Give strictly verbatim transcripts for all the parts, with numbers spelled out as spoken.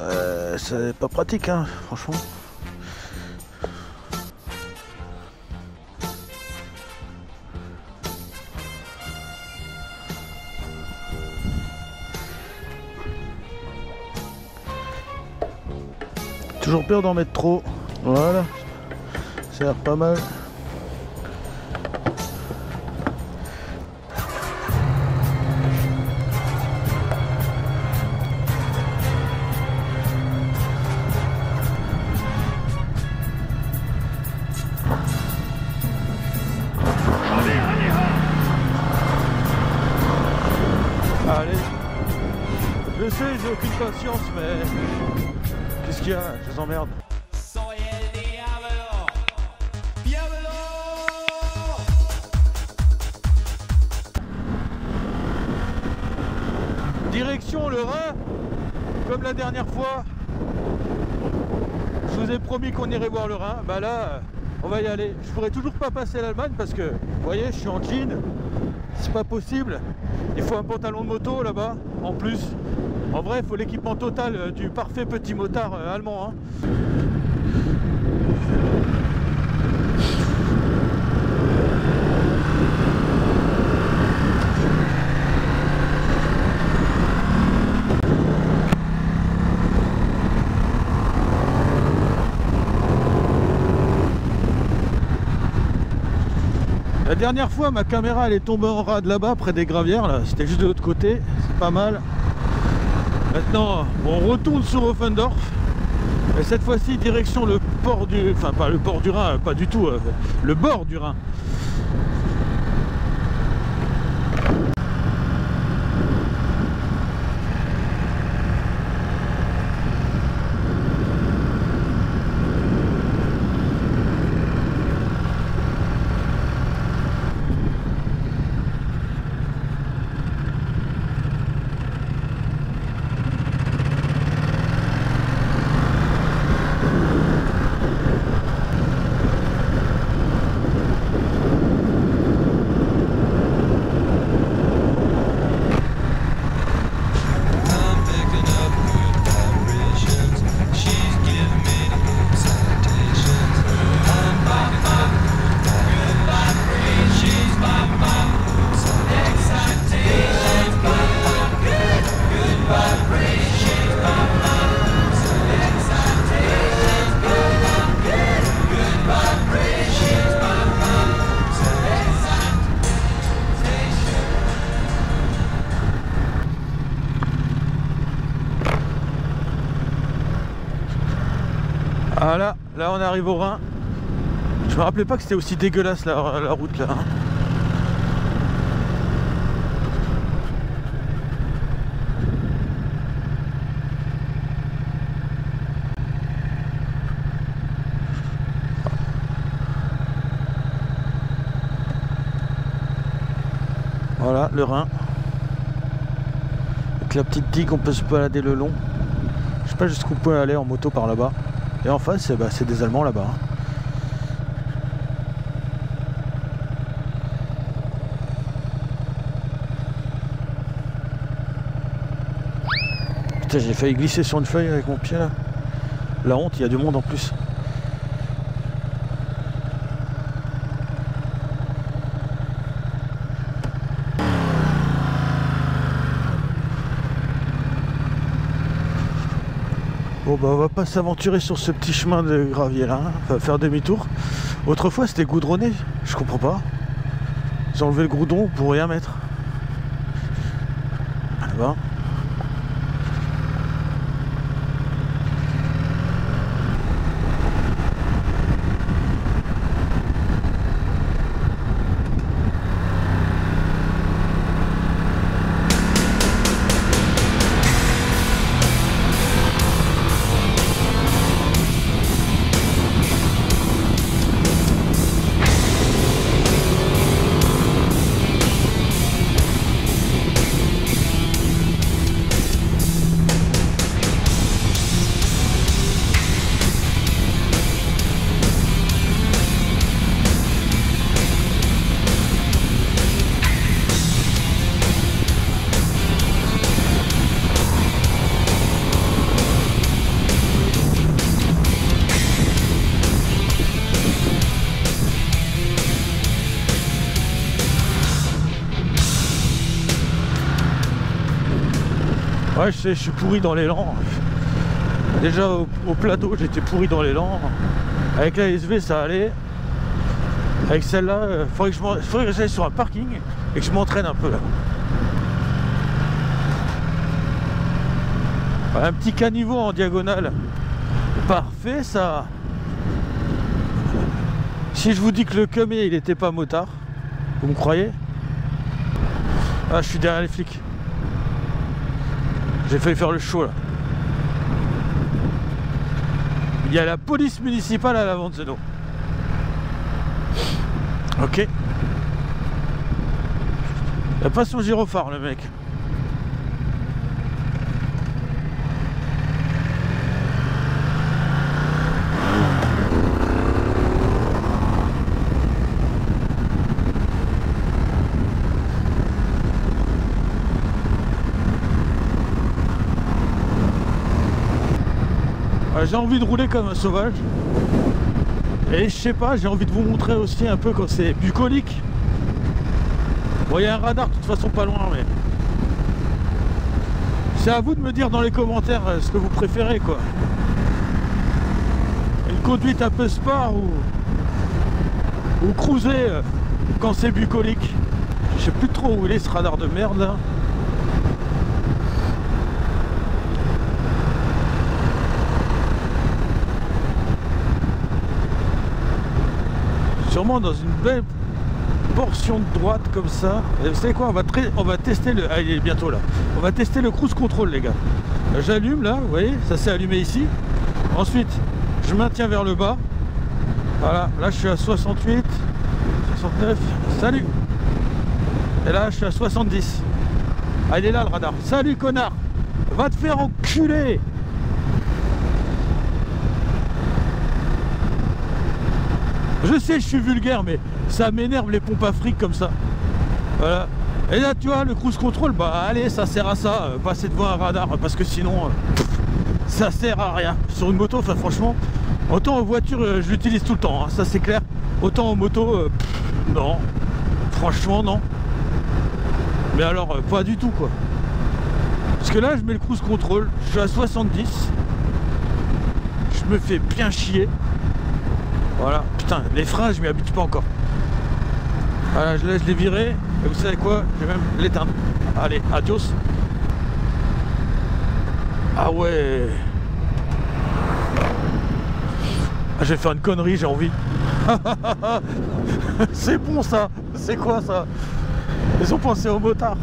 Euh, c'est pas pratique, hein, franchement. Toujours peur d'en mettre trop. Voilà, ça a l'air pas mal. Allez, je sais, j'ai aucune patience, mais qu'est-ce qu'il y a? Je vous emmerde. Direction le Rhin, comme la dernière fois. Je vous ai promis qu'on irait voir le Rhin. Bah là, on va y aller. Je pourrais toujours pas passer l'Allemagne parce que, vous voyez, je suis en jean. C'est pas possible. Il faut un pantalon de moto là-bas, en plus. En vrai, il faut l'équipement total du parfait petit motard allemand. Hein. La dernière fois, ma caméra elle est tombée en rade là-bas, près des gravières. Là, c'était juste de l'autre côté. C'est pas mal. Maintenant, on retourne sur Offendorf, et cette fois-ci direction le port du... Enfin, pas le port du Rhin, pas du tout, euh, le bord du Rhin. Voilà, là on arrive au Rhin. Je me rappelais pas que c'était aussi dégueulasse la, la route là. Hein. Voilà le Rhin. Avec la petite digue on peut se balader le long. Je sais pas jusqu'où on peut aller en moto par là-bas. Et en face, bah, c'est des Allemands là-bas. Putain, j'ai failli glisser sur une feuille avec mon pied là. La honte, il y a du monde en plus. Bon bah on va pas s'aventurer sur ce petit chemin de gravier là, hein. Enfin, faire demi-tour. Autrefois c'était goudronné, je comprends pas. Ils ont enlevé le goudron pour rien mettre. Là-bas. Ouais, je sais, je suis pourri dans l'élan. Déjà au, au plateau, j'étais pourri dans l'élan. Avec la S V, ça allait. Avec celle-là, il euh, faudrait que j'aille sur un parking et que je m'entraîne un peu là. Un petit caniveau en diagonale. Parfait, ça. Si je vous dis que le cumé, il n'était pas motard, vous me croyez? Ah, je suis derrière les flics. J'ai failli faire le show là. Il y a la police municipale à l'avant de ce dos. Ok. Il n'a pas son gyrophare le mec. J'ai envie de rouler comme un sauvage et je sais pas, j'ai envie de vous montrer aussi un peu quand c'est bucolique. Bon, il y a un radar de toute façon pas loin, mais c'est à vous de me dire dans les commentaires ce que vous préférez quoi. Une conduite un peu sport ou, ou cruiser quand c'est bucolique. Je sais plus trop où il est ce radar de merde là. Sûrement dans une belle portion de droite comme ça. Et vous savez quoi, on va, on va tester le... Ah, il est bientôt là. On va tester le cruise control les gars. J'allume là, vous voyez, ça s'est allumé ici. Ensuite, je maintiens vers le bas. Voilà, là je suis à soixante-huit, soixante-neuf, salut. Et là je suis à soixante-dix. Ah, il est là le radar. Salut connard, va te faire enculer. Je sais, je suis vulgaire, mais ça m'énerve les pompes à fric comme ça. Voilà. Et là, tu vois, le cruise control, bah allez, ça sert à ça, euh, passer devant un radar, parce que sinon, euh, ça sert à rien. Sur une moto, enfin franchement, autant en voiture, euh, je l'utilise tout le temps, hein, ça c'est clair. Autant en moto, euh, pff, non. Franchement, non. Mais alors, euh, pas du tout, quoi. Parce que là, je mets le cruise control, je suis à soixante-dix. Je me fais bien chier. Voilà, putain, les freins, je m'y habitue pas encore. Voilà, je laisse les virer. Et vous savez quoi? Je vais même l'éteindre. Allez, adios. Ah ouais. Ah, je vais faire une connerie, j'ai envie. C'est bon ça. C'est quoi ça? Ils ont pensé aux motards.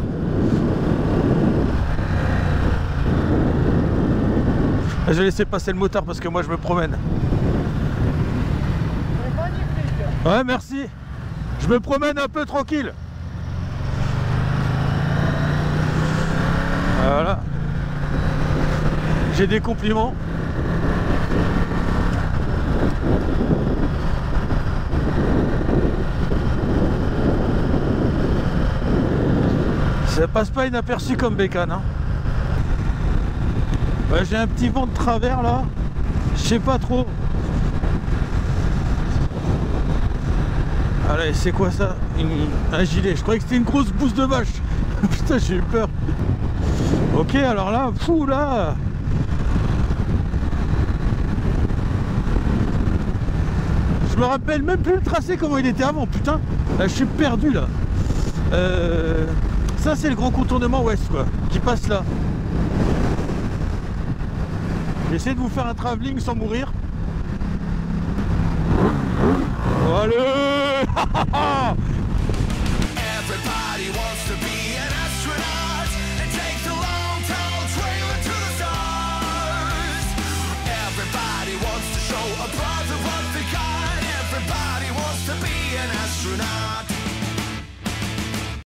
Je vais laisser passer le motard parce que moi je me promène. Ouais, merci. Je me promène un peu tranquille. Voilà. J'ai des compliments. Ça passe pas inaperçu comme bécane, hein. Bah, j'ai un petit vent de travers là. Je sais pas trop. Allez, c'est quoi ça? Une... Un gilet. Je croyais que c'était une grosse bouse de vache. Putain, j'ai eu peur. Ok, alors là, fou là. Je me rappelle même plus le tracé comment il était avant. Putain, là, je suis perdu là. Euh... Ça, c'est le grand contournement ouest quoi, qui passe là. J'essaie de vous faire un travelling sans mourir. Allez. Ha ha ha!